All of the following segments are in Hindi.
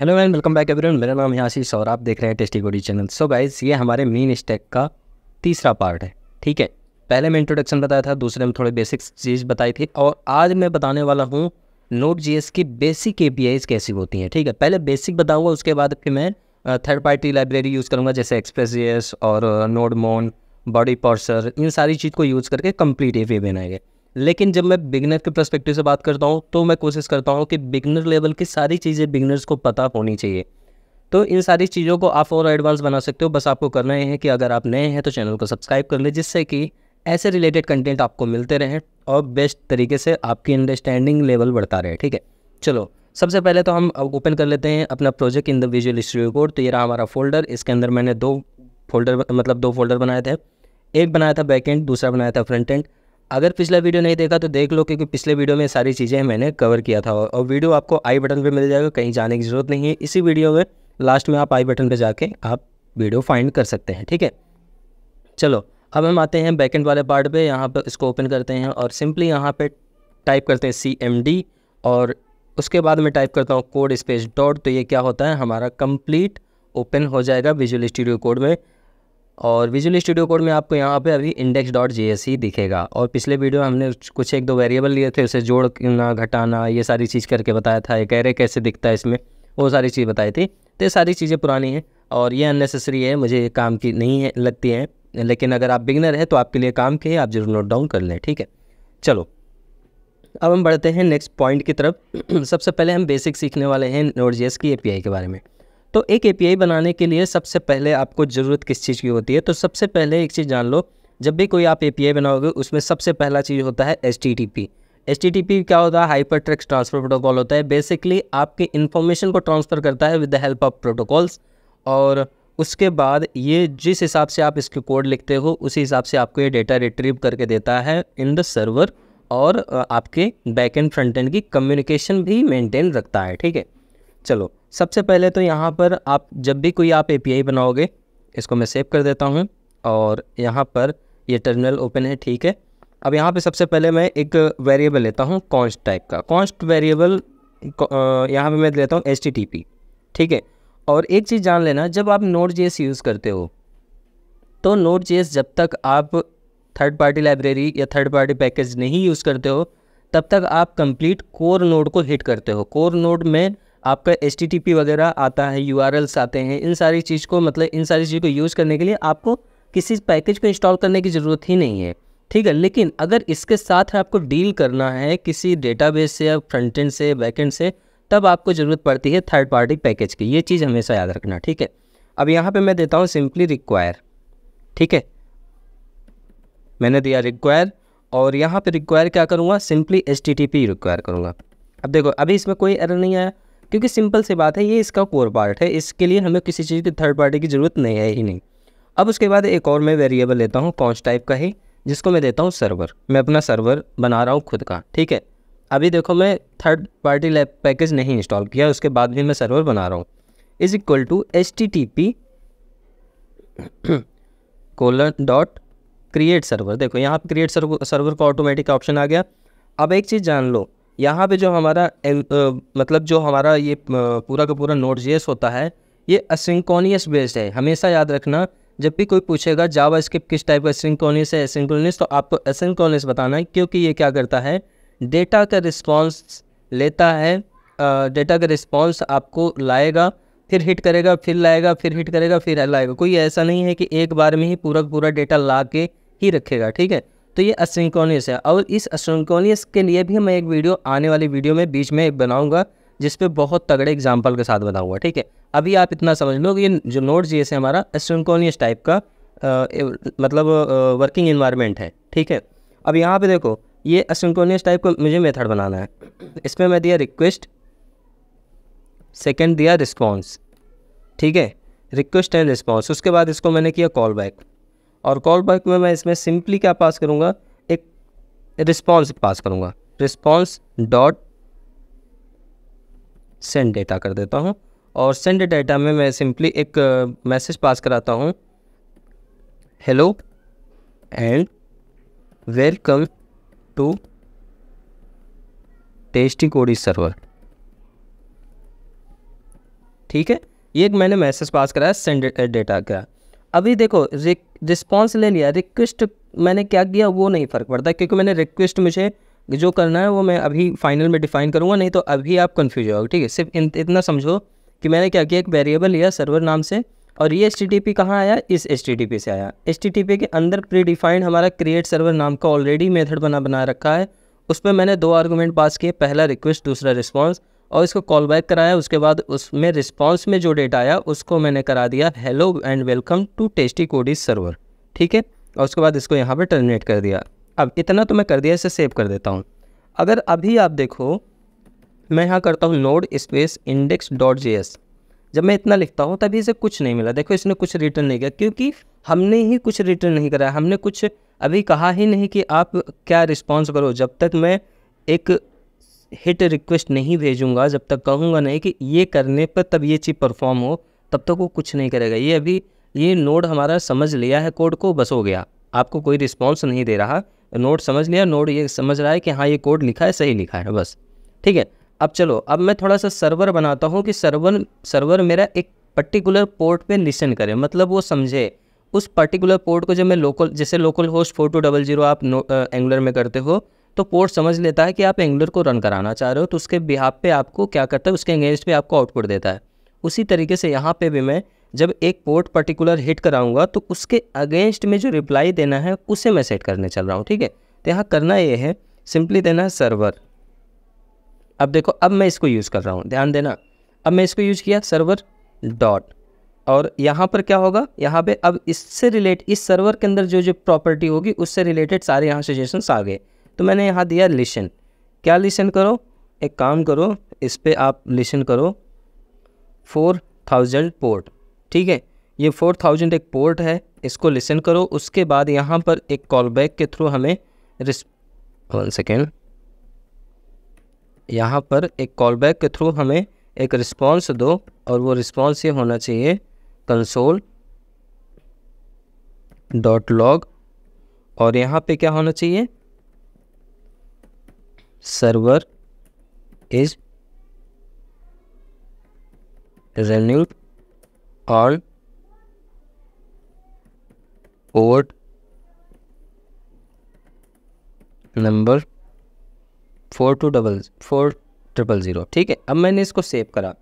Hello and welcome back everyone. मेरा नाम है आशीष सौर, आप देख रहे हैं tasty codies channel. So guys, ये हमारे मीन स्टैक का तीसरा पार्ट है, ठीक है। पहले मैं इंट्रोडक्शन बताया था, दूसरे में थोड़े बेसिक्स चीज़ बताई थी, और आज मैं बताने वाला हूँ Node.js की बेसिक एपीआईज कैसी होती हैं, ठीक है। पहले बेसिक बताऊँगा, उसके बाद फिर मैं थर्ड पार्टी लाइब्रेरी यूज़ करूँगा, जैसे एक्सप्रेस और नोडमोन, बॉडी पार्सर, इन सारी चीज़ को यूज़ करके कम्प्लीट एपीआई बनाएंगे। लेकिन जब मैं बिगनर के पर्सपेक्टिव से बात करता हूँ तो मैं कोशिश करता हूँ कि बिगनर लेवल की सारी चीज़ें बिगनर्स को पता होनी चाहिए। तो इन सारी चीज़ों को आप और एडवांस बना सकते हो। बस आपको करना है कि अगर आप नए हैं तो चैनल को सब्सक्राइब कर लें, जिससे कि ऐसे रिलेटेड कंटेंट आपको मिलते रहें और बेस्ट तरीके से आपकी अंडरस्टैंडिंग लेवल बढ़ता रहे, ठीक है। चलो, सबसे पहले तो हम ओपन कर लेते हैं अपना project in the visual studio code. तो ये रहा हमारा फोल्डर। इसके अंदर मैंने दो फोल्डर बनाए थे। एक बनाया था बैकेंड, दूसरा बनाया था फ्रंट एंड। अगर पिछला वीडियो नहीं देखा तो देख लो, क्योंकि पिछले वीडियो में सारी चीज़ें मैंने कवर किया था और वीडियो आपको आई बटन पे मिल जाएगा, कहीं जाने की ज़रूरत नहीं है। इसी वीडियो में लास्ट में आप आई बटन पे जाके आप वीडियो फाइंड कर सकते हैं, ठीक है। चलो, अब हम आते हैं बैकेंड वाले पार्ट पे। यहाँ पर इसको ओपन करते हैं और सिंपली यहाँ पर टाइप करते हैं CMD और उसके बाद मैं टाइप करता हूँ कोड स्पेस डॉट। तो ये क्या होता है, हमारा कम्प्लीट ओपन हो जाएगा विजुअल स्टूडियो कोड में। और विजुअल स्टूडियो कोड में आपको यहाँ पे अभी index.js ही दिखेगा। और पिछले वीडियो हमने कुछ एक दो वेरिएबल लिए थे, उसे जोड़ना घटाना ये सारी चीज़ करके बताया था, एक एरे कैसे दिखता है इसमें, वो सारी चीज़ बताई थी। तो ये सारी चीज़ें पुरानी हैं और ये अननेसेसरी है, मुझे काम की नहीं है लगती है। लेकिन अगर आप बिगनर है तो आपके लिए काम की है, आप जरूर नोट डाउन कर लें, ठीक है। चलो, अब हम बढ़ते हैं नेक्स्ट पॉइंट की तरफ। सबसे पहले हम बेसिक सीखने वाले हैं Node.js की API के बारे में। तो एक API बनाने के लिए सबसे पहले आपको ज़रूरत किस चीज़ की होती है? तो सबसे पहले एक चीज़ जान लो, जब भी कोई आप API बनाओगे उसमें सबसे पहला चीज़ होता है HTTP। HTTP क्या होता है? हाइपर टेक्स्ट ट्रांसफ़र प्रोटोकॉल होता है। बेसिकली आपकी इन्फॉर्मेशन को ट्रांसफ़र करता है with the help of protocols. और उसके बाद ये जिस हिसाब से आप इसके कोड लिखते हो उसी हिसाब से आपको ये डेटा रिट्रीव करके देता है इन द सर्वर, और आपके बैक एंड फ्रंट एंड की कम्युनिकेशन भी मेनटेन रखता है, ठीक है। चलो, सबसे पहले तो यहाँ पर आप जब भी कोई आप API बनाओगे, इसको मैं सेव कर देता हूँ और यहाँ पर ये टर्मिनल ओपन है, ठीक है। अब यहाँ पे सबसे पहले मैं एक वेरिएबल लेता हूँ कॉन्स्ट टाइप का। कॉन्स्ट वेरिएबल यहाँ पे मैं लेता हूँ HTTP, ठीक है। और एक चीज़ जान लेना, जब आप Node.js यूज़ करते हो तो Node.js जब तक आप थर्ड पार्टी लाइब्रेरी या थर्ड पार्टी पैकेज नहीं यूज़ करते हो तब तक आप कंप्लीट कोर नोड को हिट करते हो। कोर नोड में आपका HTTP वगैरह आता है, URLs आते हैं, इन सारी चीज़ को मतलब इन सारी चीज़ को यूज़ करने के लिए आपको किसी पैकेज को इंस्टॉल करने की ज़रूरत ही नहीं है, ठीक है। लेकिन अगर इसके साथ आपको डील करना है किसी डेटाबेस से या फ्रंट एंड से बैक एंड से, तब आपको ज़रूरत पड़ती है थर्ड पार्टी पैकेज की। ये चीज़ हमेशा याद रखना, ठीक है। अब यहाँ पर मैं देता हूँ सिंपली रिक्वायर, ठीक है। मैंने दिया रिक्वायर और यहाँ पर रिक्वायर क्या करूँगा, सिंपली HTTP रिक्वायर करूँगा। अब देखो, अभी इसमें कोई एरर नहीं आया, क्योंकि सिंपल सी बात है, ये इसका कोर पार्ट है, इसके लिए हमें किसी चीज़ की थर्ड पार्टी की ज़रूरत नहीं है ही नहीं। अब उसके बाद एक और मैं वेरिएबल लेता हूँ कॉन्स्ट टाइप का ही, जिसको मैं देता हूँ सर्वर। मैं अपना सर्वर बना रहा हूँ खुद का, ठीक है। अभी देखो, मैं थर्ड पार्टी लैब पैकेज नहीं इंस्टॉल किया, उसके बाद भी मैं सर्वर बना रहा हूँ। Is equal to HTTP:/create server। देखो यहाँ पर क्रिएट सर्वर का ऑटोमेटिक ऑप्शन आ गया। अब एक चीज़ जान लो, यहाँ पे जो हमारा मतलब जो हमारा ये पूरा का पूरा Node.js होता है, ये असिंक्रोनियस बेस्ड है। हमेशा याद रखना, जब भी कोई पूछेगा जावास्क्रिप्ट किस टाइप का असिंक्रोनियस है, असिंक्रोनियस, तो आपको असिंक्रोनियस बताना है, क्योंकि ये क्या करता है, डेटा का रिस्पॉन्स लेता है, डेटा का रिस्पॉन्स आपको लाएगा, फिर हिट करेगा, फिर लाएगा, फिर हिट करेगा, फिर लाएगा। कोई ऐसा नहीं है कि एक बार में ही पूरा पूरा डेटा ला के ही रखेगा, ठीक है। तो ये असिंक्रोनियस है। और इस असिंक्रोनियस के लिए भी मैं एक वीडियो आने वाली वीडियो में बीच में एक बनाऊंगा, जिस पे बहुत तगड़े एग्जांपल के साथ बताऊंगा, ठीक है। अभी आप इतना समझ लो कि ये जो Node.js है हमारा असिंक्रोनियस टाइप का मतलब वर्किंग एनवायरनमेंट है, ठीक है। अब यहाँ पे देखो, ये असिंक्रोनियस टाइप का मुझे मेथड बनाना है। इसमें मैं दिया रिक्वेस्ट, सेकेंड दिया रिस्पॉन्स, ठीक है, रिक्वेस्ट एंड रिस्पॉन्स। उसके बाद इसको मैंने किया कॉल बैक, और कॉल बैक में मैं इसमें सिंपली क्या पास करूँगा, एक रिस्पॉन्स पास करूँगा। response.sendData कर देता हूँ और सेंड डाटा में मैं सिंपली एक मैसेज पास कराता हूँ, hello and welcome to tasty codies server, ठीक है। ये एक मैंने मैसेज पास कराया सेंड डेटा का। अभी देखो रिस्पॉन्स ले लिया, रिक्वेस्ट मैंने क्या किया वो नहीं फ़र्क पड़ता क्योंकि मैंने रिक्वेस्ट मुझे जो करना है वो मैं अभी फाइनल में डिफाइन करूँगा, नहीं तो अभी आप कन्फ्यूज होगा। ठीक है, सिर्फ इतना समझो कि मैंने क्या किया, एक वेरिएबल लिया सर्वर नाम से, और ये HTTP कहाँ आया, इस HTTP से आया। HTTP के अंदर प्री डिफाइंड हमारा क्रिएट सर्वर नाम का ऑलरेडी मेथड बना रखा है। उस पर मैंने दो आर्गूमेंट पास किए, पहला रिक्वेस्ट दूसरा रिस्पॉन्स, और इसको कॉल बैक कराया। उसके बाद उसमें रिस्पॉन्स में जो डेटा आया उसको मैंने करा दिया hello and welcome to tasty codies server, ठीक है। और उसके बाद इसको यहाँ पर टर्मिनेट कर दिया। अब इतना तो मैं कर दिया, इसे सेव कर देता हूँ। अगर अभी आप देखो मैं यहाँ करता हूँ node space index dot J S, जब मैं इतना लिखता हूँ तभी इसे कुछ नहीं मिला। देखो इसने कुछ रिटर्न नहीं किया क्योंकि हमने ही कुछ रिटर्न नहीं कराया, हमने कुछ अभी कहा ही नहीं कि आप क्या रिस्पॉन्स करो। जब तक मैं एक हिट रिक्वेस्ट नहीं भेजूंगा, जब तक कहूँगा नहीं कि ये करने पर तब ये चीज़ परफॉर्म हो, तब तक वो कुछ नहीं करेगा। ये अभी ये नोड हमारा समझ लिया है कोड को, बस हो गया, आपको कोई रिस्पॉन्स नहीं दे रहा, नोड समझ लिया, नोड ये समझ रहा है कि हाँ ये कोड लिखा है सही लिखा है, बस ठीक है। अब चलो अब मैं थोड़ा सा सर्वर बनाता हूँ कि सर्वर मेरा एक पर्टिकुलर पोर्ट पे लिसन करे, मतलब वो समझे उस पर्टिकुलर पोर्ट को। जब मैं लोकल, जैसे लोकल होस्ट 4200 आप एंगुलर में करते हो तो पोर्ट समझ लेता है कि आप एंगुलर को रन कराना चाह रहे हो, तो उसके बिहाफ पे आपको क्या करता है, उसके एंगेज पे आपको आउटपुट देता है। उसी तरीके से यहाँ पे भी मैं जब एक पोर्ट पर्टिकुलर हिट कराऊंगा तो उसके अगेंस्ट में जो रिप्लाई देना है उसे मैं सेट करने चल रहा हूँ, ठीक है। तो यहाँ करना ये है, सिंपली देना है सर्वर। अब देखो अब मैं इसको यूज़ कर रहा हूँ, ध्यान देना, अब मैं इसको यूज़ किया सर्वर डॉट, और यहाँ पर क्या होगा, यहाँ पे अब इससे रिलेट इस सर्वर के अंदर जो जो प्रॉपर्टी होगी उससे रिलेटेड सारे यहाँ सजेशंस आ गए। तो मैंने यहाँ दिया लिसन, क्या लिसन करो, एक काम करो इस पर आप लिसन करो 4000 पोर्ट, ठीक है। ये 4000 एक पोर्ट है, इसको लिसन करो। उसके बाद यहाँ पर एक कॉल बैक के थ्रू हमें एक रिस्पॉन्स दो, और वो रिस्पॉन्स ये होना चाहिए console.log, और यहाँ पे क्या होना चाहिए, server is renewed all port number 4200, ठीक है। अब मैंने इसको सेव करा।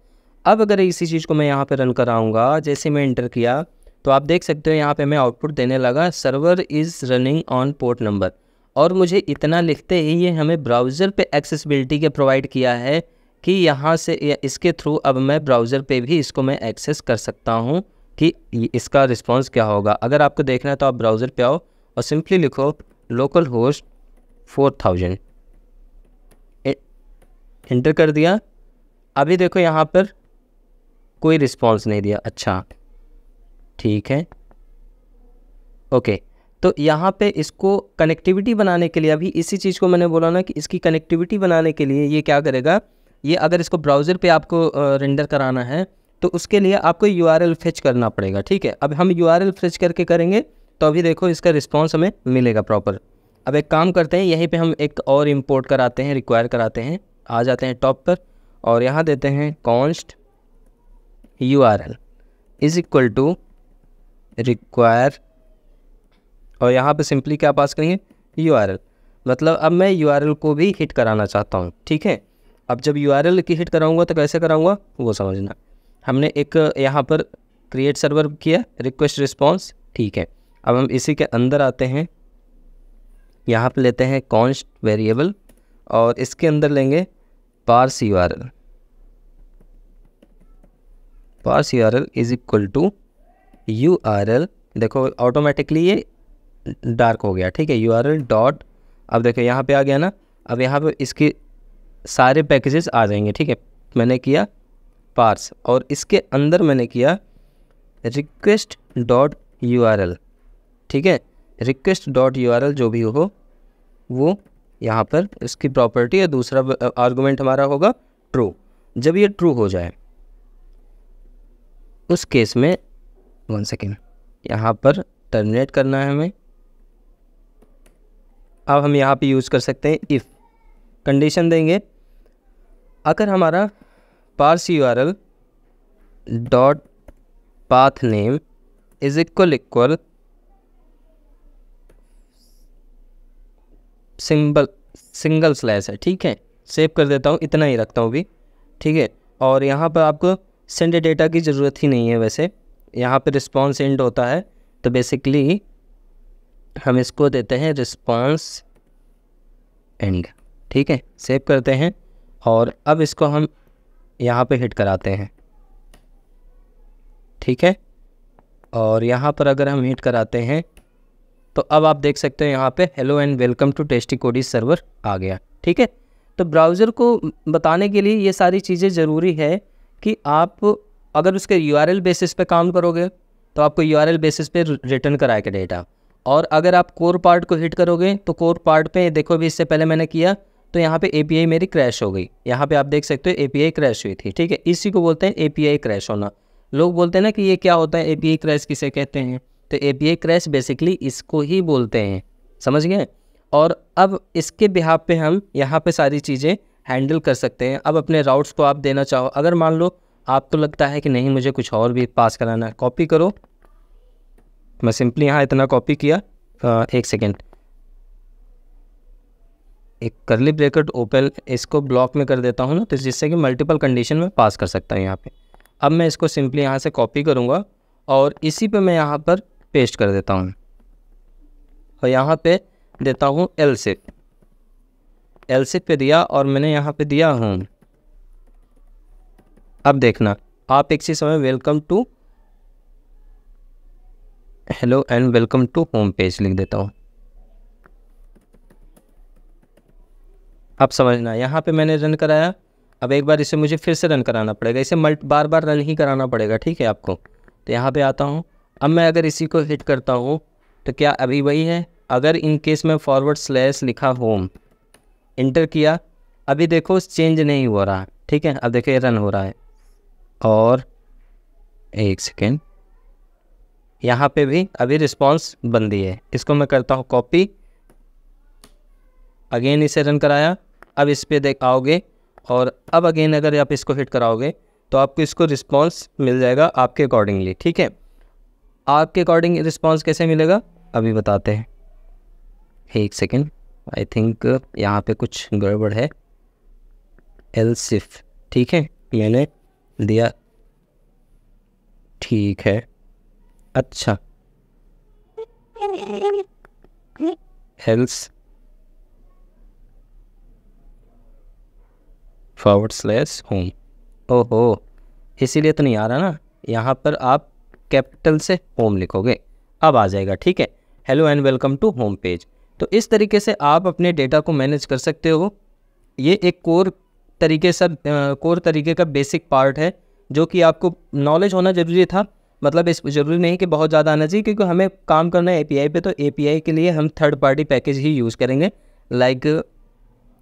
अब अगर इसी चीज़ को मैं यहाँ पे रन कराऊंगा, जैसे मैं एंटर किया तो आप देख सकते हो यहाँ पे मैं आउटपुट देने लगा server is running on port number, और मुझे इतना लिखते ही ये हमें ब्राउज़र पे एक्सेसिबिलिटी के प्रोवाइड किया है कि यहाँ से इसके थ्रू अब मैं ब्राउज़र पे भी इसको मैं एक्सेस कर सकता हूँ कि इसका रिस्पॉन्स क्या होगा। अगर आपको देखना है तो आप ब्राउज़र पे आओ और सिंपली लिखो लोकल होस्ट 4000, एंटर कर दिया। अभी देखो यहाँ पर कोई रिस्पॉन्स नहीं दिया, अच्छा ठीक है ओके। तो यहाँ पे इसको कनेक्टिविटी बनाने के लिए, अभी इसी चीज़ को मैंने बोला ना कि इसकी कनेक्टिविटी बनाने के लिए ये क्या करेगा, ये अगर इसको ब्राउज़र पे आपको रेंडर कराना है तो उसके लिए आपको URL फेच करना पड़ेगा, ठीक है। अब हम URL फेच करके करेंगे तो अभी देखो इसका रिस्पॉन्स हमें मिलेगा प्रॉपर। अब एक काम करते हैं, यहीं पे हम एक और इंपोर्ट कराते हैं, रिक्वायर कराते हैं, आ जाते हैं टॉप पर और यहाँ देते हैं const URL is equal to require, और यहाँ पे सिंपली क्या पास करेंगे URL, मतलब अब मैं URL को भी हिट कराना चाहता हूँ, ठीक है। अब जब URL की हिट कराऊंगा तो कैसे कराऊंगा वो समझना। हमने एक यहाँ पर क्रिएट सर्वर किया रिक्वेस्ट रिस्पॉन्स, ठीक है। अब हम इसी के अंदर आते हैं, यहाँ पे लेते हैं कॉन्स्ट वेरिएबल और इसके अंदर लेंगे parse URL, parse URL is equal to URL, देखो ऑटोमेटिकली ये डार्क हो गया, ठीक है। URL डॉट, अब देखो यहाँ पे आ गया ना, अब यहाँ पे इसकी सारे पैकेजेस आ जाएंगे, ठीक है। मैंने किया पार्स और इसके अंदर मैंने किया रिक्वेस्ट डॉट URL, ठीक है। रिक्वेस्ट डॉट URL जो भी हो वो यहाँ पर इसकी प्रॉपर्टी है, दूसरा आर्गुमेंट हमारा होगा ट्रू। जब ये ट्रू हो जाए उस केस में यहाँ पर टर्मिनेट करना है हमें। अब हम यहाँ पे यूज़ कर सकते हैं इफ़ कंडीशन देंगे, अगर हमारा parse URL dot path name is equal equal single slash है, ठीक है। सेव कर देता हूँ, इतना ही रखता हूँ भी, ठीक है। और यहाँ पर आपको सेंड डेटा की ज़रूरत ही नहीं है, वैसे यहाँ पर रिस्पॉन्स एंड होता है तो बेसिकली हम इसको देते हैं रिस्पॉन्स एंड, ठीक है। सेव करते हैं और अब इसको हम यहाँ पे हिट कराते हैं, ठीक है। और यहाँ पर अगर हम हिट कराते हैं तो अब आप देख सकते हैं यहाँ पे hello and welcome to tasty codies server आ गया, ठीक है। तो ब्राउज़र को बताने के लिए ये सारी चीज़ें ज़रूरी है कि आप अगर उसके यूआरएल बेसिस पे काम करोगे तो आपको यूआरएल बेसिस पे रिटर्न कराएगा डेटा, और अगर आप कोर पार्ट को हिट करोगे तो कोर पार्ट पे देखो भी इससे पहले मैंने किया तो यहाँ पे एपीआई मेरी क्रैश हो गई, यहाँ पे आप देख सकते हो एपीआई क्रैश हुई थी, ठीक है। इसी को बोलते हैं एपीआई क्रैश होना। लोग बोलते हैं ना कि ये क्या होता है, एपीआई क्रैश किसे कहते हैं, तो एपीआई क्रैश बेसिकली इसको ही बोलते हैं, समझ गए। और अब इसके बिहाफ पे हम यहाँ पे सारी चीज़ें हैंडल कर सकते हैं। अब अपने राउट्स को आप देना चाहो, अगर मान लो आपको लगता है कि नहीं मुझे कुछ और भी पास कराना है, कॉपी करो, मैं सिंपली यहाँ इतना कॉपी किया, एक सेकेंड, एक करली ब्रैकेट ओपन, इसको ब्लॉक में कर देता हूँ ना, तो जिससे कि मल्टीपल कंडीशन में पास कर सकता हूँ यहाँ पे। अब मैं इसको सिंपली यहाँ से कॉपी करूँगा और इसी पे मैं यहाँ पर पेस्ट कर देता हूँ और यहाँ पे देता हूँ एलसिप पे दिया और मैंने यहाँ पे दिया होम। अब देखना आप एक ही समय welcome to hello and welcome to home page लिख देता हूँ। अब समझना यहाँ पे मैंने रन कराया, अब एक बार इसे मुझे फिर से रन कराना पड़ेगा, इसे बार बार रन ही कराना पड़ेगा, ठीक है आपको। तो यहाँ पे आता हूँ, अब मैं अगर इसी को हिट करता हूँ तो क्या अभी वही है, अगर इन केस में फॉरवर्ड स्लैश लिखा होम इंटर किया, अभी देखो चेंज नहीं हो रहा, ठीक है। अब देखो ये रन हो रहा है और एक सेकेंड, यहाँ पे भी अभी रिस्पॉन्स बंदी है। इसको मैं करता हूँ कॉपी, अगेन इसे रन कराया, अब इस पर देख आओगे और अब अगेन अगर आप इसको हिट कराओगे तो आपको इसको रिस्पॉन्स मिल जाएगा आपके अकॉर्डिंगली, ठीक है। आपके अकॉर्डिंग रिस्पॉन्स कैसे मिलेगा अभी बताते हैं, एक सेकेंड, आई थिंक यहाँ पे कुछ गड़बड़ है, एलसिफ, ठीक है मैंने दिया, ठीक है, अच्छा एल्स फॉरवर्ड स्लैश होम, ओहो इसीलिए तो नहीं आ रहा ना, यहाँ पर आप कैपिटल से होम लिखोगे अब आ जाएगा, ठीक है। Hello and welcome to home page. तो इस तरीके से आप अपने डेटा को मैनेज कर सकते हो। ये एक कोर तरीके का बेसिक पार्ट है जो कि आपको नॉलेज होना ज़रूरी था, मतलब इस ज़रूरी नहीं कि बहुत ज़्यादा आना चाहिए, क्योंकि हमें काम करना है एपीआई पे, तो एपीआई के लिए हम थर्ड पार्टी पैकेज ही यूज़ करेंगे, लाइक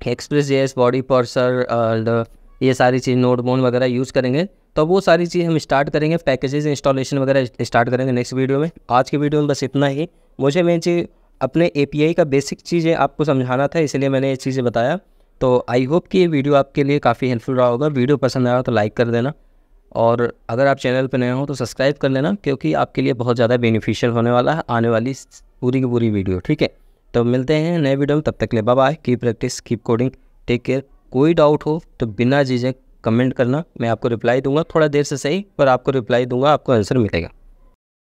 एक्सप्रेस, बॉडी पार्सर और ये सारी चीज़, नोडमोन वगैरह यूज़ करेंगे। तो वो सारी चीज़ हम स्टार्ट करेंगे, पैकेजेस इंस्टॉलेशन वगैरह स्टार्ट करेंगे नेक्स्ट वीडियो में। आज की वीडियो में बस इतना ही, मुझे मेन चीज़ अपने एपीआई का बेसिक चीज़ें आपको समझाना था, इसलिए मैंने ये चीज़ें बताया। तो आई होप कि ये वीडियो आपके लिए काफ़ी हेल्पफुल रहा होगा। वीडियो पसंद आया तो लाइक कर देना, और अगर आप चैनल पर नए हो तो सब्सक्राइब कर लेना, क्योंकि आपके लिए बहुत ज़्यादा बेनिफिशियल होने वाला है आने वाली पूरी की पूरी वीडियो, ठीक है। तो मिलते हैं नए वीडियो में, तब तक के लिए bye bye, keep practice, keep coding, take care. कोई डाउट हो तो बिना झिझक कमेंट करना, मैं आपको रिप्लाई दूंगा, थोड़ा देर से सही पर आपको रिप्लाई दूंगा, आपको आंसर मिलेगा।